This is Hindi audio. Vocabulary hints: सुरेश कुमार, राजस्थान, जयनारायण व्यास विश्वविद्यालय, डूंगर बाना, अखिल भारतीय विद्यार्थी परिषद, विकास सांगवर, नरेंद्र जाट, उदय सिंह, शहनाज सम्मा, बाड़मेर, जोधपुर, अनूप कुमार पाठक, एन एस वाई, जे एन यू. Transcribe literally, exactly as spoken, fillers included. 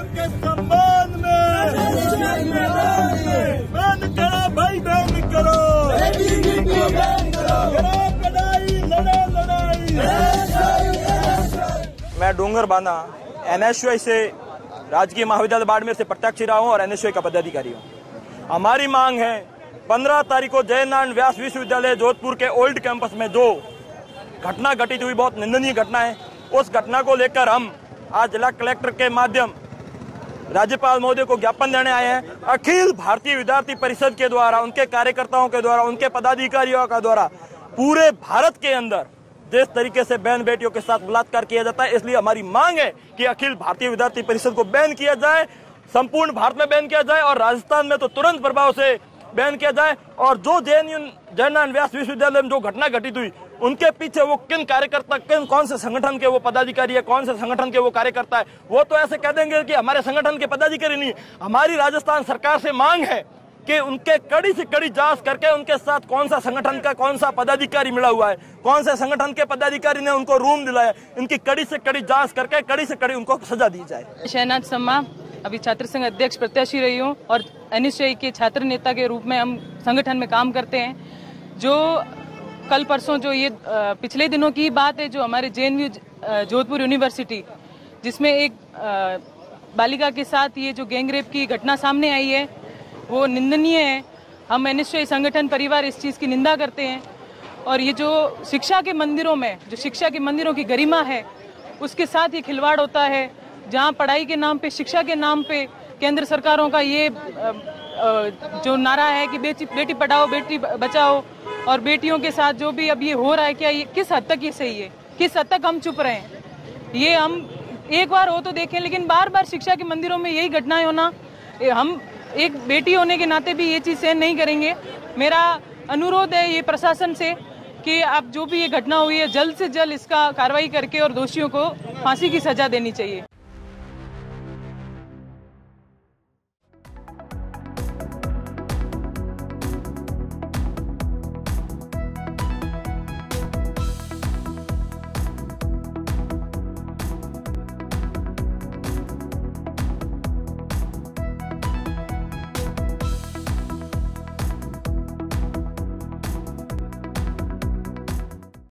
लोग के सम्मान में बंद करो भाई, बंद करो लड़ाई लड़ाई। मैं डूंगर बाना एन एस वाई से राजकीय महाविद्यालय बाड़मेर से प्रत्यक्ष रहा हूँ और एन एस वाई का पदाधिकारी हूँ। हमारी मांग है पंद्रह तारीख को जयनारायण व्यास विश्वविद्यालय जोधपुर के ओल्ड कैंपस में जो घटना घटित हुई, बहुत निंदनीय घटना है। उस घटना को लेकर हम आज जिला कलेक्टर के माध्यम राज्यपाल महोदय को ज्ञापन देने आए हैं। अखिल भारतीय विद्यार्थी परिषद के द्वारा, उनके कार्यकर्ताओं के द्वारा, उनके पदाधिकारियों के द्वारा पूरे भारत के अंदर जिस तरीके से बहन बेटियों के साथ बलात्कार किया जाता है, इसलिए हमारी मांग है कि अखिल भारतीय विद्यार्थी परिषद को बैन किया जाए, संपूर्ण भारत में बैन किया जाए और राजस्थान में तो तुरंत प्रभाव से बैन किया जाए। और जो जे एन यू जयनारायण व्यास विश्वविद्यालय में जो घटना घटित हुई, उनके पीछे वो किन कार्यकर्ता, किन कौन से संगठन के वो पदाधिकारी है, कौन से संगठन के वो कार्यकर्ता है, वो तो ऐसे कह देंगे कि हमारे संगठन के पदाधिकारी नहीं। हमारी राजस्थान सरकार से मांग है कि उनके कड़ी से कड़ी जांच करके उनके साथ कौन सा संगठन का कौन सा पदाधिकारी मिला हुआ है, कौन से संगठन के पदाधिकारी ने उनको रूम दिलाया, इनकी कड़ी से कड़ी जांच करके कड़ी से कड़ी उनको सजा दी जाए। शहनाज सम्मा अभी छात्र संघ अध्यक्ष प्रत्याशी रही हूँ और एन एस वाई के छात्र नेता के रूप में हम संगठन में काम करते हैं। जो कल परसों जो ये पिछले दिनों की बात है, जो हमारे जे एन यू जोधपुर university जिसमें एक बालिका के साथ ये जो गैंग रेप की घटना सामने आई है, वो निंदनीय है। हम एन एस वाई संगठन परिवार इस चीज़ की निंदा करते हैं। और ये जो शिक्षा के मंदिरों में, जो शिक्षा के मंदिरों की गरिमा है, उसके साथ ये खिलवाड़ होता है, जहाँ पढ़ाई के नाम पे, शिक्षा के नाम पे केंद्र सरकारों का ये जो नारा है कि बेटी बेटी पढ़ाओ बेटी बचाओ, और बेटियों के साथ जो भी अब ये हो रहा है, क्या ये किस हद तक ये सही है, किस हद तक हम चुप रहे हैं। ये हम एक बार हो तो देखें, लेकिन बार बार शिक्षा के मंदिरों में यही घटनाएं होना, हम एक बेटी होने के नाते भी ये चीज़ सहन नहीं करेंगे। मेरा अनुरोध है ये प्रशासन से कि आप जो भी ये घटना हुई है, जल्द से जल्द इसका कार्रवाई करके और दोषियों को फांसी की सजा देनी चाहिए।